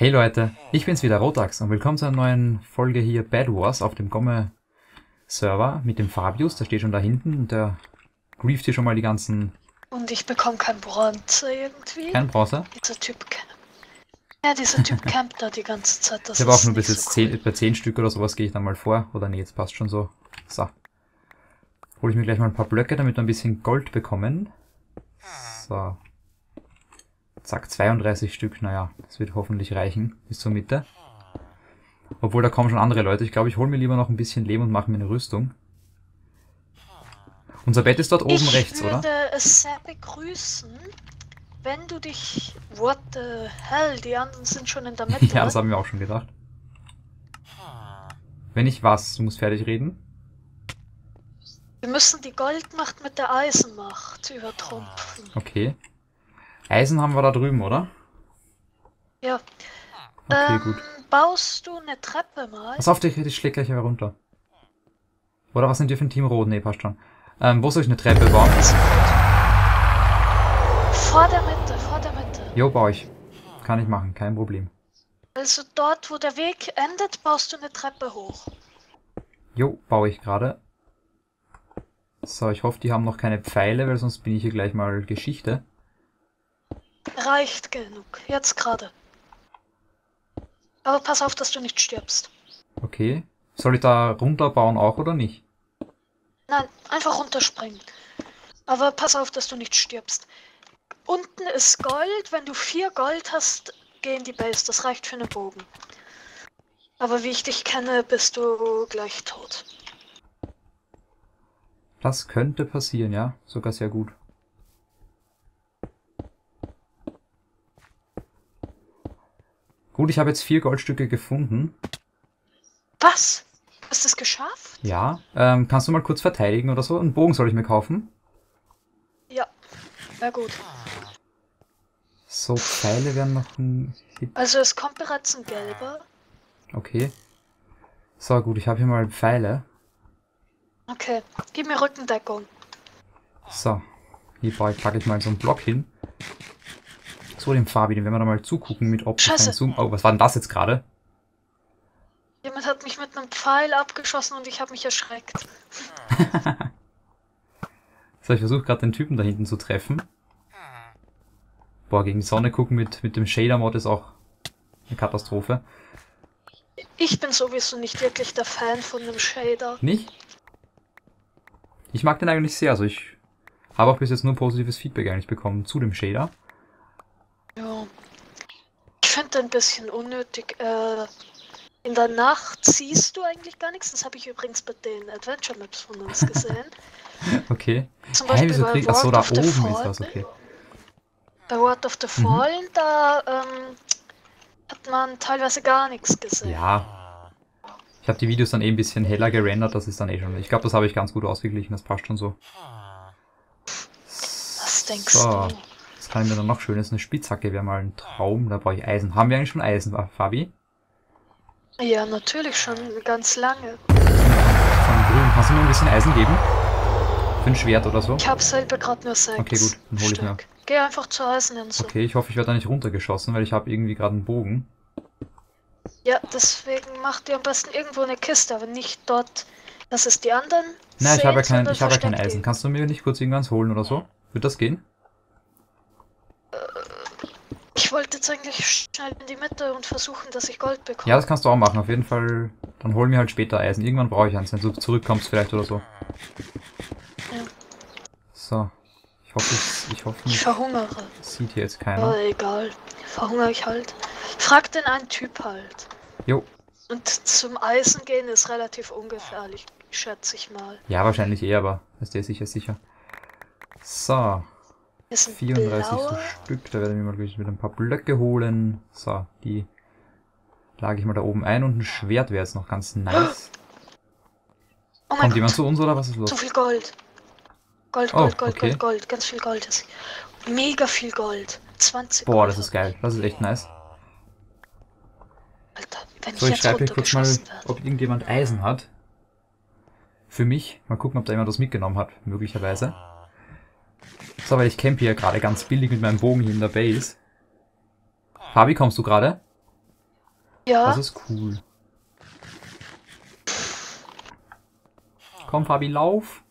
Hey Leute, ich bin's wieder, Rotax, und willkommen zu einer neuen Folge hier Bad Wars auf dem Gomme-Server mit dem Fabius, der steht schon da hinten und der grieft hier schon mal die ganzen... Und ich bekomme kein Bronze irgendwie. Kein Bronze? Dieser Typ campt da die ganze Zeit. Das ich habe auch nur bis jetzt so cool. Bei 10 Stück oder sowas gehe ich dann mal vor. Oder nee, jetzt passt schon so. So. Hole ich mir gleich mal ein paar Blöcke, damit wir ein bisschen Gold bekommen. So. Zack, 32 Stück. Naja, das wird hoffentlich reichen bis zur Mitte. Obwohl, da kommen schon andere Leute. Ich glaube, ich hole mir lieber noch ein bisschen Leben und mache mir eine Rüstung. Unser Bett ist dort oben rechts, oder? Ich würde es sehr begrüßen, wenn du dich... What the hell? Die anderen sind schon in der Mitte. Ja, das haben wir auch schon gedacht. Wenn ich was? Du musst fertig reden. Wir müssen die Goldmacht mit der Eisenmacht übertrumpfen. Okay. Eisen haben wir da drüben, oder? Ja. Okay, gut. Baust du eine Treppe mal? Pass auf, ich schläg gleich hier runter. Oder was sind wir für ein Team Rot? Ne, passt schon. Wo soll ich eine Treppe bauen? Vor der Mitte, vor der Mitte. Jo, baue ich. Kann ich machen, kein Problem. Also dort, wo der Weg endet, baust du eine Treppe hoch. Jo, baue ich gerade. So, ich hoffe, die haben noch keine Pfeile, weil sonst bin ich hier gleich mal Geschichte. Reicht genug, jetzt gerade. Aber pass auf, dass du nicht stirbst. Okay. Soll ich da runterbauen auch oder nicht? Nein, einfach runterspringen. Aber pass auf, dass du nicht stirbst. Unten ist Gold. Wenn du 4 Gold hast, geh in die Base. Das reicht für einen Bogen. Aber wie ich dich kenne, bist du gleich tot. Das könnte passieren, ja. Sogar sehr gut. Gut, ich habe jetzt 4 Goldstücke gefunden. Was? Hast du es geschafft? Ja. Kannst du mal kurz verteidigen oder so? Einen Bogen soll ich mir kaufen? Ja. Na gut. So, Pfeile werden noch ein Hit. Also es kommt bereits ein gelber. Okay. So, gut, ich habe hier mal Pfeile. Okay. Gib mir Rückendeckung. So. Hier packe ich mal so einen Block hin. So, dem Fabi, den werden wir da mal zugucken mit Optik. Oh, was war denn das jetzt gerade? Jemand hat mich mit einem Pfeil abgeschossen und ich habe mich erschreckt. So, ich versuche gerade den Typen da hinten zu treffen. Boah, gegen die Sonne gucken mit dem Shader-Mod ist auch eine Katastrophe. Ich bin sowieso nicht wirklich der Fan von dem Shader. Nicht? Ich mag den eigentlich sehr. Also ich habe auch bis jetzt nur positives Feedback eigentlich bekommen zu dem Shader. Ja. Ich finde den ein bisschen unnötig. In der Nacht siehst du eigentlich gar nichts. Das habe ich übrigens bei den Adventure Maps von uns gesehen. Okay. Zum Beispiel bei Ward of the Fallen. Bei Ward of the Fallen, da hat man teilweise gar nichts gesehen. Ja. Ich habe die Videos dann eh ein bisschen heller gerendert. Das ist dann eh schon. Ich glaube, das habe ich ganz gut ausgeglichen. Das passt schon so. Was denkst du? Das kann ich mir dann noch schön. Das ist eine Spitzhacke. Wäre mal ein Traum. Da brauche ich Eisen. Haben wir eigentlich schon Eisen, Fabi? Ja, natürlich schon ganz lange. Von grün. Kannst du mir ein bisschen Eisen geben? Für ein Schwert oder so? Ich habe selber gerade nur 6. Okay, gut, dann hole ich mir. Geh einfach zur Eiseninsel. Okay, ich hoffe, ich werde da nicht runtergeschossen, weil ich habe irgendwie gerade einen Bogen. Ja, deswegen mach dir am besten irgendwo eine Kiste, aber nicht dort, dass es die anderen. Nein, ich habe ja kein Eisen. Kannst du mir nicht kurz irgendwas holen oder so? Wird das gehen? Ich wollte jetzt eigentlich schnell in die Mitte und versuchen, dass ich Gold bekomme. Ja, das kannst du auch machen, auf jeden Fall. Dann holen wir halt später Eisen. Irgendwann brauche ich eins, wenn du zurückkommst vielleicht oder so. Ja. So. Ich hoffe, ich verhungere. Sieht hier jetzt keiner. Aber egal. Verhungere ich halt. Frag den einen Typ halt. Jo. Und zum Eisen gehen ist relativ ungefährlich, schätze ich mal. Ja, wahrscheinlich eher, aber ist der sicher. So. 34 Stück, da werde ich mir mal wieder ein paar Blöcke holen. So, die lage ich mal da oben ein und ein Schwert wäre jetzt noch ganz nice. Oh mein Kommt Gott. Jemand zu uns oder was ist los? So viel Gold. Gold, ganz viel Gold ist. Mega viel Gold. 20 Boah, Gold. Das ist geil, das ist echt nice. Alter, wenn so, ich schreibe hier kurz mal, ob irgendjemand Eisen hat. Für mich. Mal gucken, ob da jemand was mitgenommen hat, möglicherweise. So, weil ich campe hier gerade ganz billig mit meinem Bogen hier in der Base. Fabi, kommst du gerade? Ja. Das ist cool. Komm, Fabi, lauf.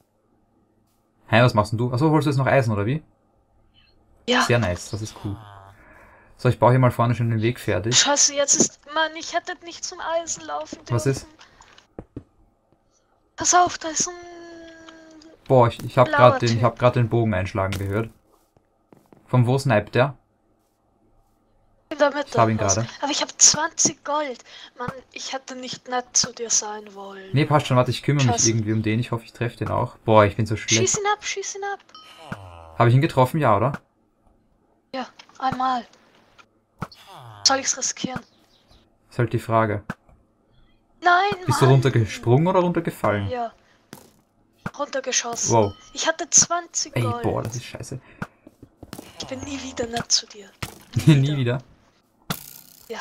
Hä, was machst denn du? Achso, holst du jetzt noch Eisen, oder wie? Ja. Sehr nice, das ist cool. So, ich baue hier mal vorne schon den Weg fertig. Scheiße, jetzt ist... Mann, ich hätte nicht zum Eisen laufen dürfen. Was ist? Pass auf, da ist ein... Boah, ich habe gerade den Bogen einschlagen gehört. Von wo sniped der? In der Mitte. Ich hab ihn gerade. Aber ich habe 20 Gold. Mann, ich hätte nicht nett zu dir sein wollen. Nee, passt schon, warte, ich kümmere mich irgendwie um den. Ich hoffe, ich treffe den auch. Boah, ich bin so schlecht. Schieß ihn ab, schieß ihn ab. Habe ich ihn getroffen? Ja, oder? Ja, einmal. Soll ich's riskieren? Das ist halt die Frage. Nein, Mann. Bist du runtergesprungen oder runtergefallen? Ja. Runtergeschossen. Wow. Ich hatte 20 Gold. Ey, boah, das ist scheiße. Ich bin nie wieder nett zu dir. Nie wieder? Ja.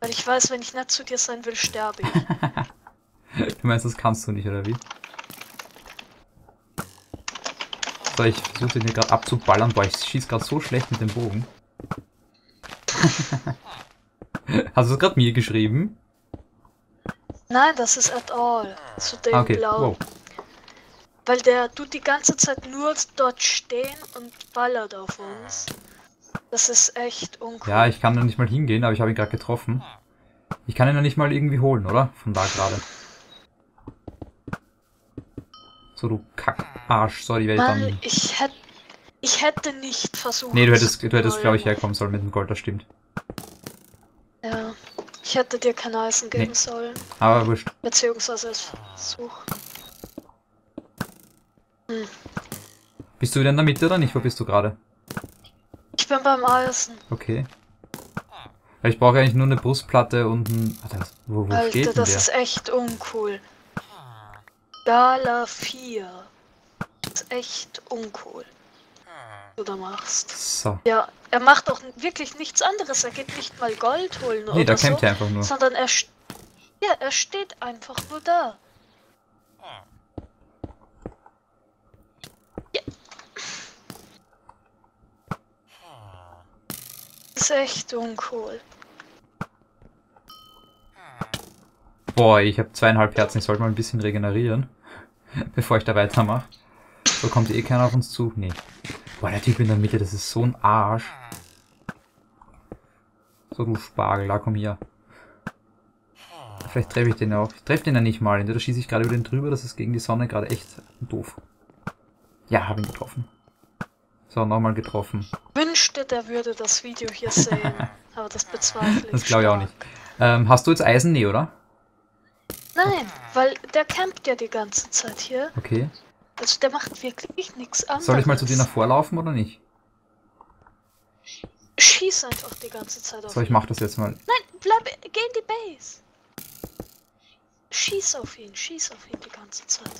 Weil ich weiß, wenn ich nett zu dir sein will, sterbe ich. Du meinst, das kannst du nicht, oder wie? So, ich versuche den hier gerade abzuballern. Boah, ich schieß gerade so schlecht mit dem Bogen. Hast du das gerade mir geschrieben? Nein, das ist at all. Zu dem okay. Blau. Wow. Weil der tut die ganze Zeit nur dort stehen und ballert auf uns. Das ist echt uncool. Ja, ich kann da nicht mal hingehen, aber ich habe ihn gerade getroffen. Ich kann ihn ja nicht mal irgendwie holen, oder? Von da gerade. So, du Kackarsch. Sorry, werde ich dann... Ich hätte nicht versucht... Nee, du hättest glaube ich, herkommen sollen mit dem Gold, das stimmt. Ja, ich hätte dir kein Eisen geben sollen. Aber wurscht. Beziehungsweise es versuchen. Bist du wieder in der Mitte oder nicht? Wo bist du gerade? Ich bin beim Eisen. Okay. Ich brauche eigentlich nur eine Brustplatte und ein... Wo Alter, steht denn das der? Ist echt uncool. Gala 4. Das ist echt uncool. Was du da machst. So. Ja, er macht auch wirklich nichts anderes. Er geht nicht mal Gold holen oder so. Nee, da kämpft er einfach nur. Sondern er steht einfach nur da. Das ist echt uncool. Boah, ich habe 2,5 Herzen. Ich sollte mal ein bisschen regenerieren, bevor ich da weitermache. So kommt eh keiner auf uns zu. Nee. Boah, der Typ in der Mitte, das ist so ein Arsch. So, du Spargel, da komm hier. Vielleicht treffe ich den auch. Ich treffe den ja nicht mal. Da schieße ich gerade über den drüber. Das ist gegen die Sonne gerade echt doof. Ja, habe ihn getroffen. So, nochmal getroffen. Wünschte, der würde das Video hier sehen. Aber das bezweifle ich. Das glaube ich auch nicht. Hast du jetzt Eisen? Nee, oder? Nein, weil der campt ja die ganze Zeit hier. Okay. Also der macht wirklich nichts anderes. Soll ich mal zu dir nach vorlaufen oder nicht? Schieß einfach die ganze Zeit auf ihn. So, ich mach das jetzt mal. Nein, bleib, geh in die Base. Schieß auf ihn die ganze Zeit.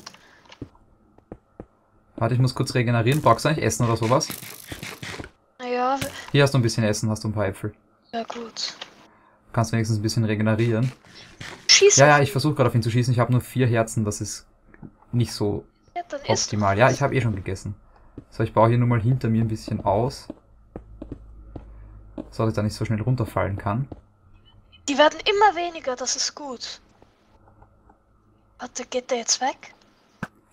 Warte, ich muss kurz regenerieren. Brauchst du eigentlich Essen oder sowas? Naja. Hier hast du ein bisschen Essen, hast du ein paar Äpfel. Ja, gut. Du kannst wenigstens ein bisschen regenerieren. Schieß! Ja, ich versuche gerade auf ihn zu schießen. Ich habe nur 4 Herzen, das ist nicht so optimal. Ja, ich habe eh schon gegessen. So, ich baue hier nur mal hinter mir ein bisschen aus. So, dass ich da nicht so schnell runterfallen kann. Die werden immer weniger, das ist gut. Warte, geht der jetzt weg?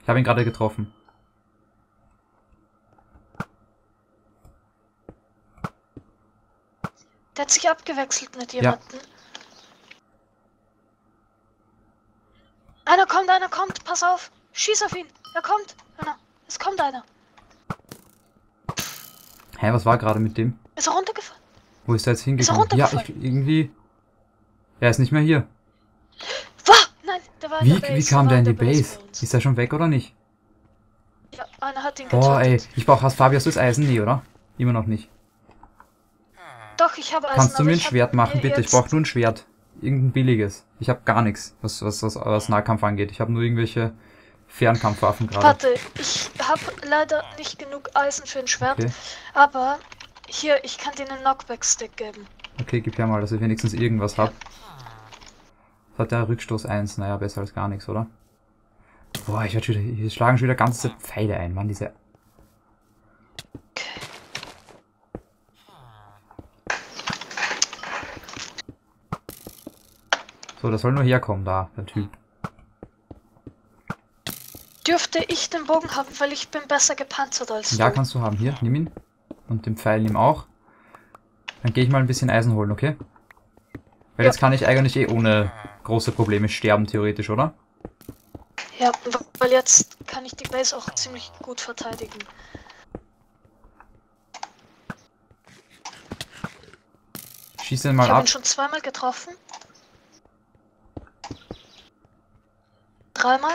Ich habe ihn gerade getroffen. Der hat sich abgewechselt mit jemandem. Ja. Einer kommt, pass auf. Schieß auf ihn, er kommt. Es kommt einer. Hä, was war gerade mit dem? Ist er runtergefallen? Wo ist er jetzt hingegangen? Ist er runtergefallen? Ja, irgendwie... Er ist nicht mehr hier. Was? Nein, der war in der Base. Wie kam der in die Base? Ist er schon weg oder nicht? Ja, einer hat ihn getötet. Oh ey, ich brauche Fabius das Eisen nie, oder? Immer noch nicht. Doch, ich habe Eisen. Kannst du mir ein Schwert machen, bitte? Ich brauche nur ein Schwert. Irgendein billiges. Ich habe gar nichts, was Nahkampf angeht. Ich habe nur irgendwelche Fernkampfwaffen gerade. Warte, ich habe leider nicht genug Eisen für ein Schwert. Okay. Aber hier, ich kann dir einen Knockback-Stick geben. Okay, gib her mal, dass ich wenigstens irgendwas habe. Das hat der Rückstoß 1. Naja, besser als gar nichts, oder? Boah, hier schlagen schon wieder ganze Pfeile ein, Mann, diese... So, das soll nur herkommen da, der Typ. Dürfte ich den Bogen haben, weil ich bin besser gepanzert als du. Ja, kannst du haben. Hier, nimm ihn. Und den Pfeil nimm auch. Dann gehe ich mal ein bisschen Eisen holen, okay? Weil ja, jetzt kann ich eigentlich eh ohne große Probleme sterben, theoretisch, oder? Ja, weil jetzt kann ich die Base auch ziemlich gut verteidigen. Schieß den mal ab. Ich habe ihn schon zweimal getroffen. Dreimal.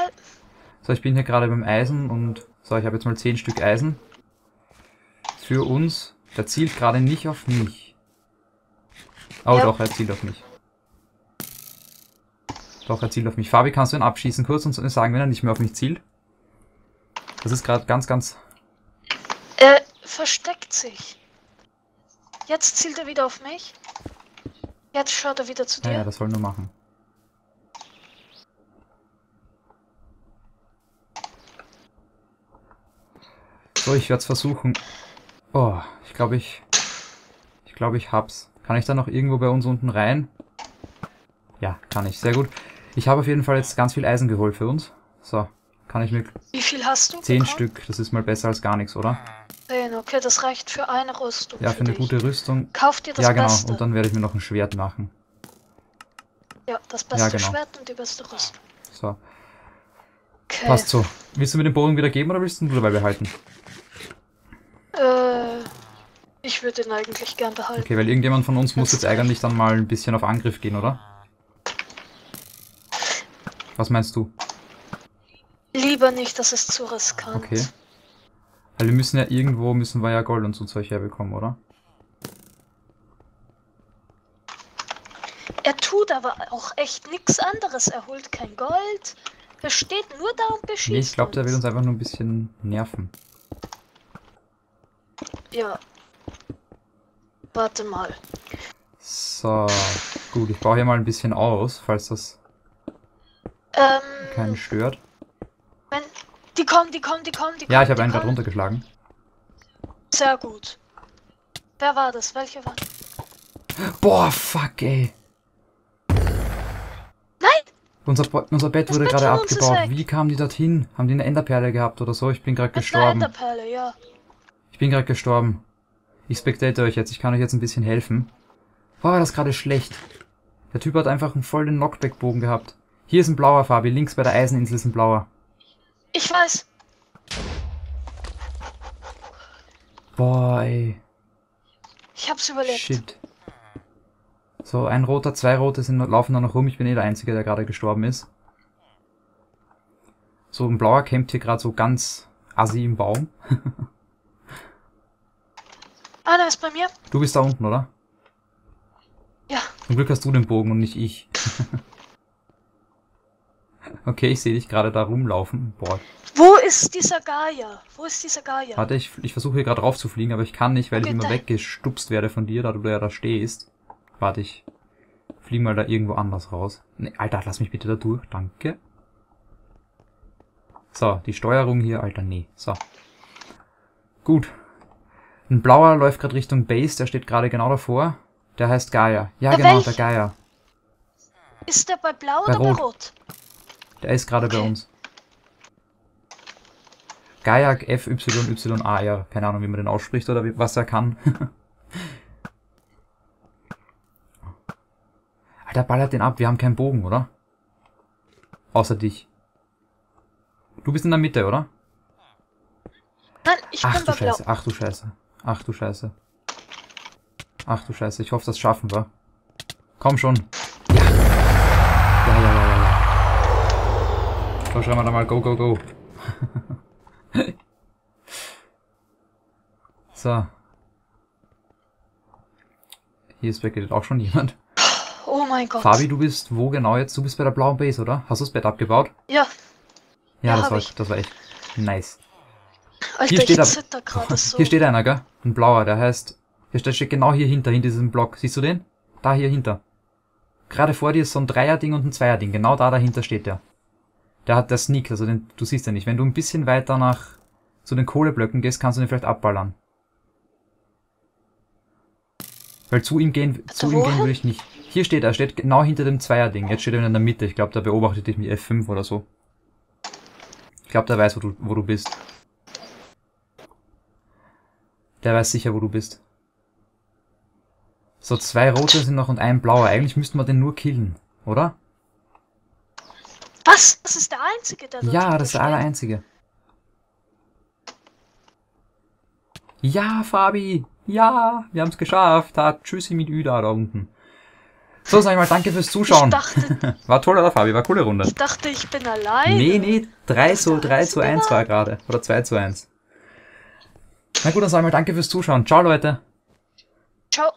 So, ich bin hier gerade beim Eisen und so, ich habe jetzt mal 10 Stück Eisen. Für uns. Der zielt gerade nicht auf mich. Oh ja, doch, er zielt auf mich. Doch, er zielt auf mich. Fabi, kannst du ihn abschießen kurz und sagen, wenn er nicht mehr auf mich zielt? Das ist gerade ganz, ganz... Er versteckt sich. Jetzt zielt er wieder auf mich. Jetzt schaut er wieder zu dir. Ja, das soll nur machen. So, ich werde es versuchen. Oh, ich glaube, ich hab's. Kann ich da noch irgendwo bei uns unten rein? Ja, kann ich. Sehr gut. Ich habe auf jeden Fall jetzt ganz viel Eisen geholt für uns. So, kann ich mir... Wie viel hast du? 10 bekommen? Stück. Das ist mal besser als gar nichts, oder? 10, okay. Das reicht für eine Rüstung. Ja, für eine gute Rüstung. Kauf dir das Beste. Ja, genau. Beste. Und dann werde ich mir noch ein Schwert machen. Ja, das beste Schwert und die beste Rüstung. So. Okay. Passt so. Willst du mir den Bogen wieder geben oder willst du ihn dabei behalten? Ich würde ihn eigentlich gern behalten. Okay, weil irgendjemand von uns muss jetzt eigentlich dann mal ein bisschen auf Angriff gehen, oder? Was meinst du? Lieber nicht, das ist zu riskant. Okay. Weil wir müssen ja irgendwo, Gold und so Zeug herbekommen, oder? Er tut aber auch echt nichts anderes. Er holt kein Gold. Er steht nur da und beschießt. Nee, ich glaube, der will uns einfach nur ein bisschen nerven. Ja. Warte mal. So, gut, ich baue hier mal ein bisschen aus, falls das keinen stört. Wenn, die kommen. Ja, ich habe einen gerade runtergeschlagen. Sehr gut. Wer war das? Welcher war das? Boah, fuck, ey. Nein! Unser Bett wurde gerade abgebaut. Wie kamen die dorthin? Haben die eine Enderperle gehabt oder so? Ich bin gerade gestorben. Eine Enderperle, ja. Ich bin gerade gestorben. Ich spectate euch jetzt, ich kann euch jetzt ein bisschen helfen. Boah, war das gerade schlecht. Der Typ hat einfach einen vollen Knockback-Bogen gehabt. Hier ist ein blauer, Fabi, links bei der Eiseninsel ist ein blauer. Ich weiß. Boah, ey. Ich hab's überlebt. Shit. So, ein roter, 2 rote laufen da noch rum. Ich bin eh der Einzige, der gerade gestorben ist. So, ein blauer campt hier gerade so ganz assi im Baum. Ah, der ist bei mir. Du bist da unten, oder? Ja. Zum Glück hast du den Bogen und nicht ich. Okay, ich sehe dich gerade da rumlaufen. Boah. Wo ist dieser Gaia? Warte, ich versuche hier gerade rauf zu fliegen, aber ich kann nicht, weil ich immer weggestupst werde von dir, da du ja da stehst. Warte, ich fliege mal da irgendwo anders raus. Nee, Alter, lass mich bitte da durch. Danke. So, die Steuerung hier, Alter, nee. So. Gut. Ein blauer läuft gerade Richtung Base, der steht gerade genau davor. Der heißt Gaia. Ja, genau, der Gaia. Ist der bei blau oder bei rot? Der ist gerade bei uns. Gaia FYYA, ja, keine Ahnung, wie man den ausspricht oder was er kann. Alter, ballert den ab, wir haben keinen Bogen, oder? Außer dich. Du bist in der Mitte, oder? Nein, ich bin bei blau. Ach du Scheiße, ich hoffe, das schaffen wir. Komm schon. Ja. Ja. So, schreiben wir da mal go, go, go. So. Hier ist wirklich auch schon jemand. Oh mein Gott. Fabi, du bist wo genau jetzt? Du bist bei der blauen Base, oder? Hast du das Bett abgebaut? Ja. Ja, das war echt nice. Alter, hier steht, hier steht einer, gell? Ein blauer, der heißt... Der steht genau hier hinter diesem Block. Siehst du den? Da hier hinter. Gerade vor dir ist so ein Dreier-Ding und ein Zweier-Ding. Genau da dahinter steht der. Der hat der Sneak, also den, du siehst den nicht. Wenn du ein bisschen weiter nach zu den Kohleblöcken gehst, kannst du den vielleicht abballern. Weil zu ihm gehen würde ich nicht. Hier steht er, steht genau hinter dem Zweierding. Jetzt steht er in der Mitte. Ich glaube, da beobachtet dich mit F5 oder so. Ich glaube, der weiß, wo du bist. Der weiß sicher, wo du bist. So, 2 rote sind noch und 1 blauer. Eigentlich müssten wir den nur killen, oder? Was? Das ist der einzige, der dort steht? Ja, das ist der allereinzige. Ja, Fabi! Ja, wir haben es geschafft. Hat Tschüssi mit Üda da unten. So, sag ich mal, danke fürs Zuschauen. Dachte, war toll, oder Fabi? War eine coole Runde. Ich dachte, ich bin allein. Nee, 3 zu 1 war gerade. Oder 2 zu 1. Na gut, dann sag ich mal, danke fürs Zuschauen. Ciao, Leute. Ciao.